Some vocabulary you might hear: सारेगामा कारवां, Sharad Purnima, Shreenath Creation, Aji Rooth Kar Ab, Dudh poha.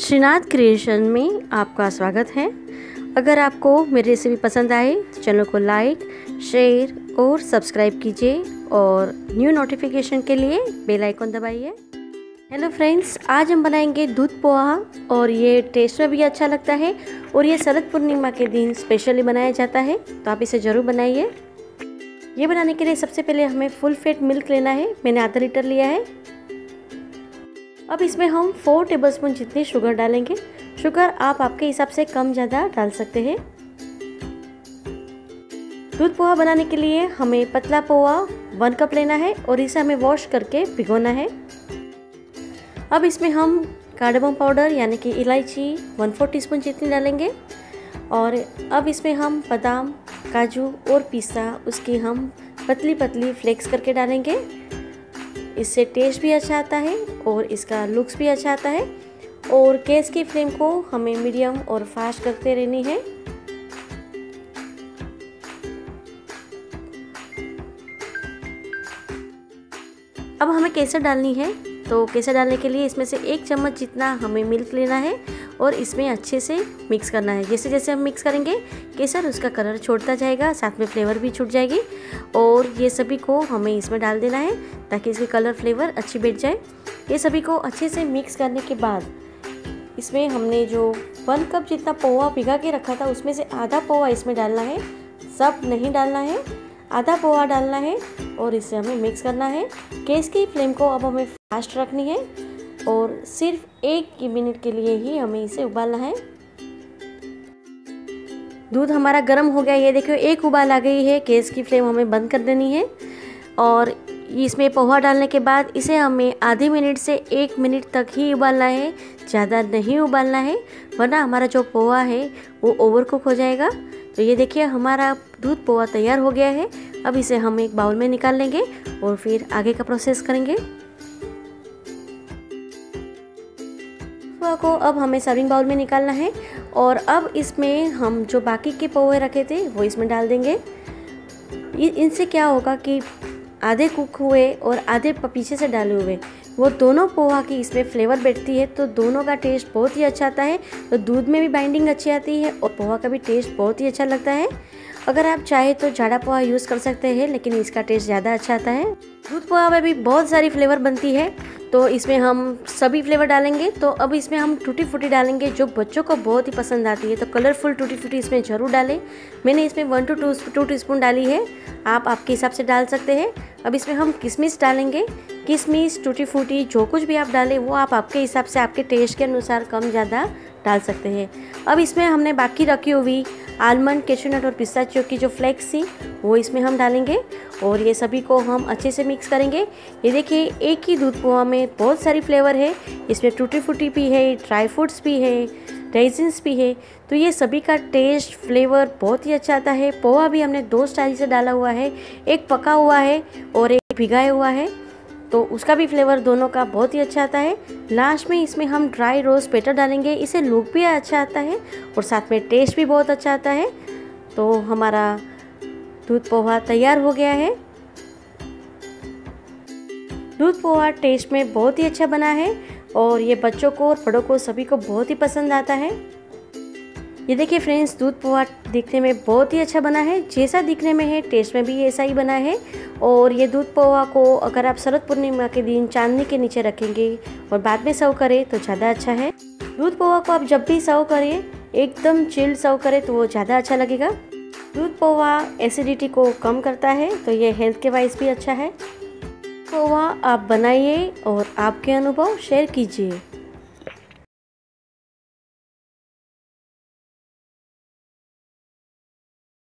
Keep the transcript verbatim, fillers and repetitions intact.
Srinath creation में आपका स्वागत है। अगर आपको मेरी रेसिपी पसंद आए तो चैनल को लाइक, शेयर और सब्सक्राइब कीजिए और न्यू नोटिफिकेशन के लिए बेल आइकन दबाइए। हेलो फ्रेंड्स, आज हम बनाएंगे दूध पोहा और ये टेस्ट में भी अच्छा लगता है और ये शरद पूर्णिमा के दिन स्पेशली बनाया जाता है, तो आप इसे ज़रूर बनाइए। ये बनाने के लिए सबसे पहले हमें फुल फैट मिल्क लेना है। मैंने आधा लीटर लिया है। अब इसमें हम फोर टेबलस्पून जितनी शुगर डालेंगे। शुगर आप आपके हिसाब से कम ज़्यादा डाल सकते हैं। दूध पोहा बनाने के लिए हमें पतला पोहा वन कप लेना है और इसे हमें वॉश करके भिगोना है। अब इसमें हम कार्डमम पाउडर यानी कि इलायची वन फोर टी स्पून जितनी डालेंगे और अब इसमें हम बादाम, काजू और पिस्ता उसकी हम पतली पतली फ्लेक्स करके डालेंगे। इससे टेस्ट भी अच्छा आता है और इसका लुक्स भी अच्छा आता है। और गैस की फ्लेम को हमें मीडियम और फास्ट करते रहनी है। अब हमें केसर डालनी है, तो केसर डालने के लिए इसमें से एक चम्मच जितना हमें मिल्क लेना है और इसमें अच्छे से मिक्स करना है। जैसे जैसे हम मिक्स करेंगे केसर उसका कलर छोड़ता जाएगा, साथ में फ्लेवर भी छूट जाएगी। और ये सभी को हमें इसमें डाल देना है ताकि इसके कलर फ्लेवर अच्छी बैठ जाए। ये सभी को अच्छे से मिक्स करने के बाद इसमें हमने जो वन कप जितना पोहा भिगा के रखा था उसमें से आधा पोहा इसमें डालना है। सब नहीं डालना है, आधा पोहा डालना है और इसे हमें मिक्स करना है। गैस की फ्लेम को अब हमें फास्ट रखनी है और सिर्फ एक मिनट के लिए ही हमें इसे उबालना है। दूध हमारा गर्म हो गया, ये देखिए एक उबाल आ गई है। गैस की फ्लेम हमें बंद कर देनी है और इसमें पोहा डालने के बाद इसे हमें आधे मिनट से एक मिनट तक ही उबालना है, ज़्यादा नहीं उबालना है, वरना हमारा जो पोहा है वो ओवर कुक हो जाएगा। तो ये देखिए हमारा दूध पोहा तैयार हो गया है। अब इसे हम एक बाउल में निकाल लेंगे और फिर आगे का प्रोसेस करेंगे। पोहा को अब हमें सर्विंग बाउल में निकालना है और अब इसमें हम जो बाकी के पोहे रखे थे वो इसमें डाल देंगे। इनसे क्या होगा कि आधे कुक हुए और आधे पीछे से डाले हुए वो दोनों पोहा की इसमें फ्लेवर बैठती है, तो दोनों का टेस्ट बहुत ही अच्छा आता है। तो दूध में भी बाइंडिंग अच्छी आती है और पोहा का भी टेस्ट बहुत ही अच्छा लगता है। अगर आप चाहे तो जाड़ा पोहा यूज़ कर सकते हैं, लेकिन इसका टेस्ट ज़्यादा अच्छा आता है। दूध पोहा में भी बहुत सारी फ्लेवर बनती है, तो इसमें हम सभी फ्लेवर डालेंगे। तो अब इसमें हम टूटी फूटी डालेंगे जो बच्चों को बहुत ही पसंद आती है, तो कलरफुल टूटी फूटी इसमें ज़रूर डालें। मैंने इसमें one two two two teaspoon डाली है, आप आपके हिसाब से डाल सकते हैं। अब इसमें हम किशमिश डालेंगे। किशमिश, टूटी फूटी जो कुछ भी आप डालें वो आप आपके हिसाब से आपके टेस्ट के अनुसार कम ज़्यादा डाल सकते हैं। अब इसमें हमने बाकी रखी हुई आलमंड, केशू नट और पिस्ताचियो की जो फ्लेक्स थी वो इसमें हम डालेंगे और ये सभी को हम अच्छे से मिक्स करेंगे। ये देखिए एक ही दूध पोहा में बहुत सारी फ्लेवर है। इसमें टूटी फूटी भी है, ड्राई फ्रूट्स भी है, रेजिन्स भी है, तो ये सभी का टेस्ट फ्लेवर बहुत ही अच्छा आता है। पोहा भी हमने दो स्टाइल से डाला हुआ है, एक पका हुआ है और एक भिगाया हुआ है, तो उसका भी फ्लेवर दोनों का बहुत ही अच्छा आता है। लास्ट में इसमें हम ड्राई रोज़ पेटर डालेंगे। इसे लुक भी अच्छा आता है और साथ में टेस्ट भी बहुत अच्छा आता है। तो हमारा दूध पोहा तैयार हो गया है। दूध पोहा टेस्ट में बहुत ही अच्छा बना है और ये बच्चों को और बड़ों को सभी को बहुत ही पसंद आता है। ये देखिए फ्रेंड्स, दूध पोहा दिखने में बहुत ही अच्छा बना है। जैसा दिखने में है टेस्ट में भी ऐसा ही बना है। और ये दूध पोहा को अगर आप शरद पूर्णिमा के दिन चांदनी के नीचे रखेंगे और बाद में सर्व करें तो ज़्यादा अच्छा है। दूध पोहा को आप जब भी सर्व करें एकदम चिल्ड सर्व करें तो वो ज़्यादा अच्छा लगेगा। दूध पोहा एसिडिटी को कम करता है, तो ये हेल्थ के वाइज भी अच्छा है। पोहा आप बनाइए और आपके अनुभव शेयर कीजिए।